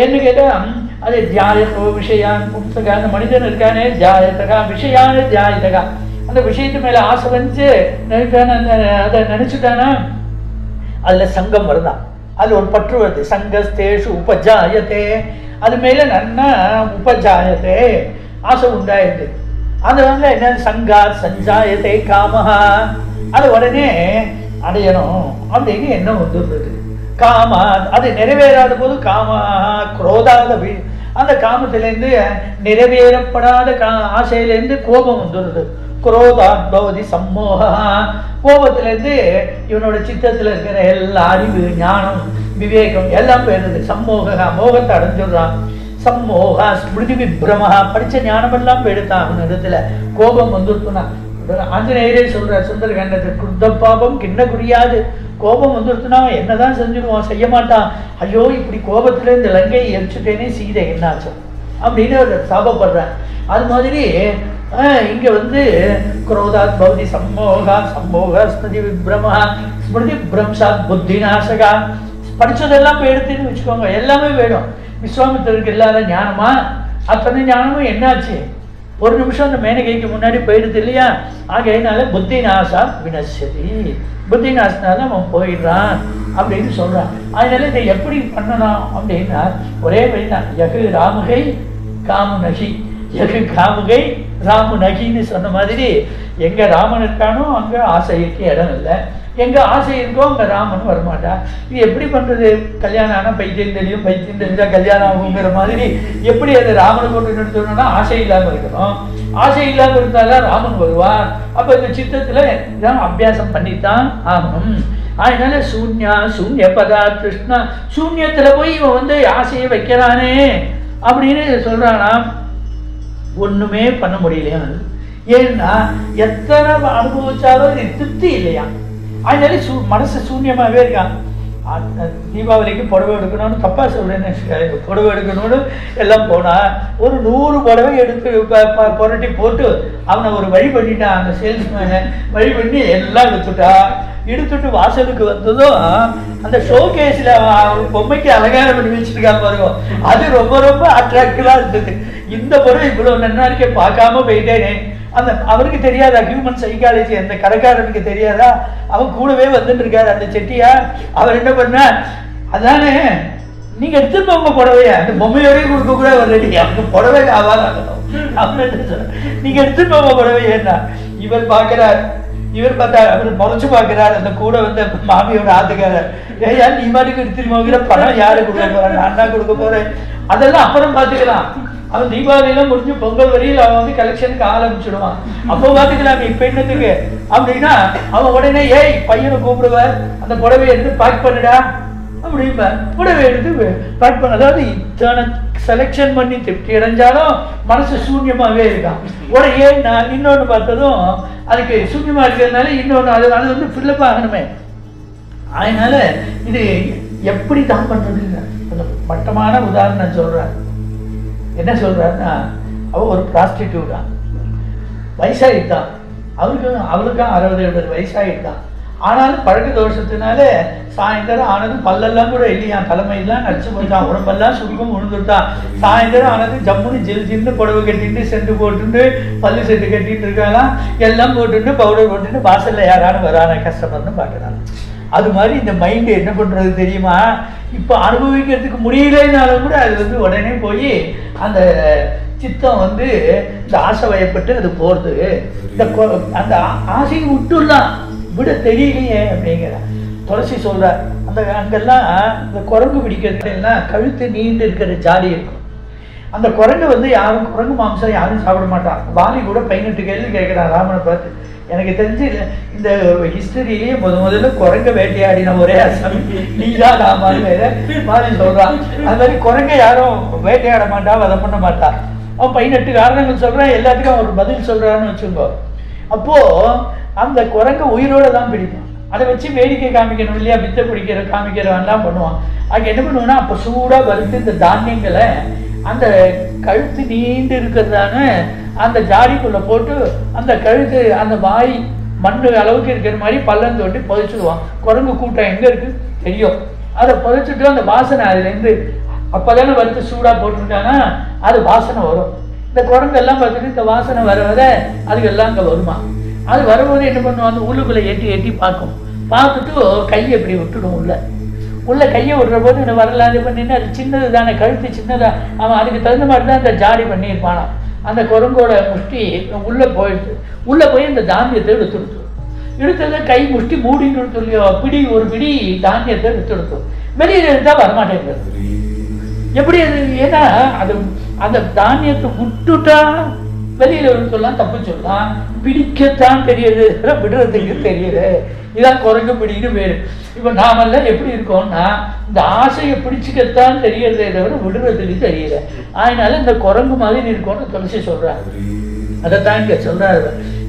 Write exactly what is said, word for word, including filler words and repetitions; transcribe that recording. ಏನು ಕೇಳಿದ್ರೆ ಅದೇ ಧ್ಯಾಯತೋ ವಿಷಯ ಪುಸ್ತಕ ಅಂತ ಮನುಷ್ಯನ ಇರ್ತಾನೆ. ಧ್ಯಾಯತಗ ವಿಷಯ ಧ್ಯಾಯತಗ ಅಂದರೆ ವಿಷಯದ ಮೇಲೆ ಆಸೆ ವಂಚೆ ನೆನೆತಾನ ಅದ ನೆನೆಸಿತಾನ. ಅಲ್ಲೇ ಸಂಗಮ್ ವರ್ಣ ಅಲ್ಲಿ ಒಂದು ಪಟ್ರು ಬರುತ್ತೆ, ಸಂಘಸ್ಥೇಶು ಉಪಜಾಯತೆ, ಅದ ಮೇಲೆ ನನ್ನ ಉಪಜಾಯತೆ ಆಸೆ ಉಂಟಾಯಿತು. ಅದರ ಅಂದರೆ ನಾನು ಸಂಘ ಸಂಜಾಯತೆ ಕಾಮಹ, ಅದು ಒಡನೆ ಅಡೆಯನು ಅವನಿಗೆ ಎನ್ನೋ ಹೊಂದಿರ್ತದೆ. ಕಾಮ அது நிறைவேறாத போது காம குரோதாத அந்த காமத்திலேருந்து நிறைவேறப்படாத கா ஆசையிலேருந்து கோபம் வந்துடுது. குரோதாத் பவதி சம்மோகா, கோபத்திலேருந்து இவனோட சித்தத்தில் இருக்கிற எல்லா அறிவு ஞானம் விவேகம் எல்லாம் போயிடுது. சம்மோகா மோகத்தை அடைஞ்சிடுறான். சம்மோகா ஸ்மிருதி விப்ரமஹா, படித்த ஞானமெல்லாம் போயிடுத்தான் அவன் இடத்துல கோபம் வந்துடுத்துனா. ஆஞ்சநேயரே சொல்கிறார் சுந்தரகாண்டத்தை, கிருத்த பாபம் கிண்ண குறியாது. கோபம் வந்துடுத்துனா என்னதான் செஞ்சுடுவான், செய்ய மாட்டான். ஐயோ இப்படி கோபத்துல இந்த லங்கையை எரிச்சுட்டேனே, சீதை என்னாச்சு அப்படின்னு அவர் சாபப்படுறார். அது மாதிரி இங்கே வந்து குரோதாத் பவதி சம்மோகா, சம்மோகா ஸ்மிருதி விப்ரமஹா, ஸ்மிருதி பிரம்சாத் புத்தி நாசகா. படித்ததெல்லாம் போய் எடுத்துன்னு வச்சுக்கோங்க, எல்லாமே வேணும். விஸ்வாமித்திரருக்கு இல்லாத ஞானமா, அத்தனை ஞானமும் என்னாச்சு, ஒரு நிமிஷம் அந்த மேனகைக்கு முன்னாடி போயிடுது இல்லையா. ஆகையினால புத்தி நாசா வினசதி, புத்தி நாசனால அவன் போயிடுறான் அப்படின்னு சொல்கிறான். அதனால இதை எப்படி பண்ணணும் அப்படின்னா ஒரே வழி தான். யகு ராமுகை காமு நகி, யகு காமுகை ராமு நகின்னு சொன்ன மாதிரி எங்கே ராமன் இருக்கானோ அங்கே ஆசைக்கு இடம் இல்லை, எங்கே ஆசை இருக்கோ அங்கே ராமன் வரமாட்டான். இது எப்படி பண்ணுறது? கல்யாணம் ஆனால் பைத்தியம் தெரியும், பைத்தியம் தெரிஞ்சால் கல்யாணம் ஆகுங்கிற மாதிரி எப்படி அதை ராமனை கொண்டு நிறுத்தணும்னா ஆசை இல்லாமல் இருக்கணும். ஆசை இல்லாமல் இருந்தால்தான் ராமன் வருவார். அப்போ இந்த சித்தத்தில் இதான் அபியாசம் பண்ணித்தான் ஆகணும். அதனால சூன்யா சூன்ய பதா கிருஷ்ணா, சூன்யத்தில் போய் இவன் வந்து ஆசையை வைக்கிறானே அப்படின்னு சொல்கிறானா ஒன்றுமே பண்ண முடியலையா. ஏன்னா எத்தனை அனுபவிச்சாலும் இது திருப்தி இல்லையா. அதனால சூ மனசு சூன்யமாகவே இருக்கான். தீபாவளிக்கு புடவை எடுக்கணும்னு தப்பா சொல்கிறேன்னு புடவை எடுக்கணும்னு எல்லாம் போனால் ஒரு நூறு புடவை எடுத்து புரட்டி போட்டு அவனை ஒரு வழி பண்ணிட்டான் அந்த சேல்ஸ்மேனை. வழி பண்ணி எல்லாம் எடுத்துட்டா, எடுத்துட்டு வாசலுக்கு வந்ததும் அந்த ஷோ கேஸில் பொம்மைக்கு அலங்காரம் பண்ணி வச்சுருக்காங்க பாருங்க, அது ரொம்ப ரொம்ப அட்ராக்டிவாக இருந்தது. இந்த புடவை இவ்வளோ நன்னாருக்கே பார்க்காம போயிட்டேனே. அந்த அவருக்கு தெரியாதா ஹியூமன் சைக்காலஜி, அந்த கடைக்காரனுக்கு தெரியாதா, அவன் கூடவே வந்துட்டு இருக்காரு அந்த செட்டியார். அவர் என்ன பண்ணார், அதானே நீங்கள் எடுத்துட்டு போங்க புடவைய, அந்த பொம்மையோடய கொடுக்க கூட வரலடி, அவங்க புடவை ஆவாதாகணும் அப்படின்னு சொன்ன. நீங்கள் எடுத்துட்டு போங்க புடவையன்னா இவர் பார்க்குறார், இவர் பார்த்தா அவர் முறைச்சு பார்க்குறாரு. அந்த கூட வந்து மாமியோட ஆத்துக்காரர், ஏயா நீ மாதிரிக்கு எடுத்துருமோங்கிற படம் யாரு கொடுக்க போகிறேன், நான் தான் கொடுக்க போகிறேன், அதெல்லாம் அப்புறம் பார்த்துக்கலாம். அவன் தீபாவளியெல்லாம் முடிஞ்சு பொங்கல் வரையில் அவன் வந்து கலெக்ஷனுக்கு ஆரம்பிச்சுடுவான், அப்போ பார்த்துக்கலாம் இப்போ என்னத்துக்கு அப்படின்னா அவன் உடனே ஏய் பையனை கூப்பிடுவார், அந்த புடவையை எடுத்து பேக் பண்ணிடா அப்படின்பா. புடவை எடுத்து பேக் பண்ண, அதாவது இத்தனை செலெக்ஷன் பண்ணி திருப்தி அடைஞ்சாலும் மனசு சூன்யமாகவே இருக்கான். ஒரு ஏன்னா இன்னொன்று பார்த்ததும் அதுக்கு சூன்யமாக இருக்கிறதுனால இன்னொன்று அது அது வந்து ஃபில்லப் ஆகணுமே. அதனால இது எப்படி தான் பண்ணுறதுன்னு கொஞ்சம் மட்டமான உதாரணம் சொல்கிறேன். என்ன சொல்கிறாருன்னா அவள் ஒரு ப்ராஸ்டிடியூட்டா வயசாகிட்டான், அவருக்கு அவளுக்கும் அறுபது எழுபது வயசாகிட்டான். ஆனாலும் பழக்க தோஷத்தினால சாயந்தரம் ஆனதும் பல்லெல்லாம் கூட இல்லையா, தலைமையெல்லாம் நடிச்சு போயிட்டான், உடம்பெல்லாம் சுருக்கம் உழுந்துட்டான். சாயந்தரம் ஆனது ஜம்முன்னு ஜில் ஜில்னு புடவை கட்டிட்டு செண்டு போட்டுட்டு பல்லு செட்டு கட்டிட்டு இருக்காளாம், எல்லாம் போட்டுட்டு பவுடர் போட்டுட்டு வாசலில் யாராலும் வரான கஷ்டப்பட்டு பார்க்குறாங்க. அது மாதிரி இந்த மைண்டு என்ன பண்ணுறது தெரியுமா, இப்போ அனுபவிக்கிறதுக்கு முடியலைனாலும் கூட அது வந்து உடனே போய் அந்த சித்தம் வந்து இந்த ஆசை வயப்பட்டு அது போகிறது. இந்த அந்த ஆசையை விட்டுலாம் விட தெரியலையே அப்படிங்கிற துளசி சொல்கிறார். அந்த அங்கெல்லாம் இந்த குரங்கு பிடிக்கிறதுலாம் கழுத்து நீண்டு இருக்கிற ஜாலி இருக்கும். அந்த குரங்கு வந்து யாரும் குரங்கு மாம்சம் யாரும் சாப்பிட மாட்டான். வாலி கூட பதினெட்டு கேள்வி கேட்குறான் ராமனை பார்த்து. எனக்கு தெரிஞ்சு இந்த ஹிஸ்டரியிலேயே முத முதல்ல குரங்க வேட்டையாடின ஒரே அசாமி நீதா ராமான் வேற மாதிரி சொல்கிறான். அது மாதிரி குரங்க யாரும் வேட்டையாட மாட்டா, வதை பண்ண மாட்டா. அவன் பதினெட்டு காரணங்கள் சொல்கிறான், எல்லாத்துக்கும் அவர் பதில் சொல்கிறான்னு வச்சுக்கோ. அப்போது அந்த குரங்க உயிரோடு தான் பிடிப்பான், அதை வச்சு வேடிக்கை காமிக்கணும் இல்லையா, வித்தை பிடிக்கிற காமிக்கிறவன்லாம் பண்ணுவான். அது என்ன பண்ணுவோன்னா அப்போ சூடாக வறுத்து இந்த தானியங்களை அந்த கழுத்து நீண்டு இருக்கிறதான அந்த ஜாடிக்குள்ளே போட்டு அந்த கழுத்து அந்த வாய் மண் அளவுக்கு இருக்கிற மாதிரி பள்ளம் தோட்டி புதைச்சிடுவான். குரங்கு கூட்டம் எங்கே இருக்குது தெரியும், அதை புதைச்சிட்டு அந்த வாசனை அதுலேருந்து அப்பதானே வந்து சூடா போட்டுட்டாங்க அது வாசனை வரும். இந்த குழம்பு எல்லாம் பார்த்துட்டு இந்த வாசனை வரவதே அது எல்லாம் அங்கே வருமா? அது வரும்போது என்ன பண்ணுவோம், அந்த உள்ளுக்குள்ளே எட்டி எட்டி பார்க்கும். பார்த்துட்டு கையை இப்படி விட்டுடும். உள்ள உள்ள கையை விடுற போது என்ன வரல, அது பண்ணிட்டு அது சின்னது தானே, கழுத்து சின்னதா, அவன் அதுக்கு தகுந்த மாதிரி தான் அந்த ஜாடி பண்ணியிருப்பானா. அந்த குரங்கோட முஷ்டி உள்ளே போயிடுச்சு. உள்ளே போய் அந்த தானியத்தை எடுத்துடுச்சு. எடுத்தது கை முஷ்டி மூடின்னு சொல்லியோ பிடி ஒரு பிடி தானியத்தை எடுத்துடுச்சு. வெளியில் இருந்தால் வரமாட்டேங்கிறது எப்படி அது? ஏன்னா அது அந்த தானியத்தை விட்டுட்டா வெளியில் சொல்லலாம், தப்பு சொல்லலாம், பிடிக்கத்தான் தெரியுது, விடுறதுக்கு தெரியுது. இதான் குறைஞ்ச பிடின்னு பேர். இப்போ நாமெல்லாம் எப்படி இருக்கோம்னா இந்த ஆசையை பிடிச்சிக்கத்தான் தெரியறதே தவிர விடுறதுக்கு தெரியல. அதனால இந்த குரங்கு மாதிரி இருக்கோம்னு துளசி சொல்றாரு. அதைத்தான் இங்கே சொல்றாரு.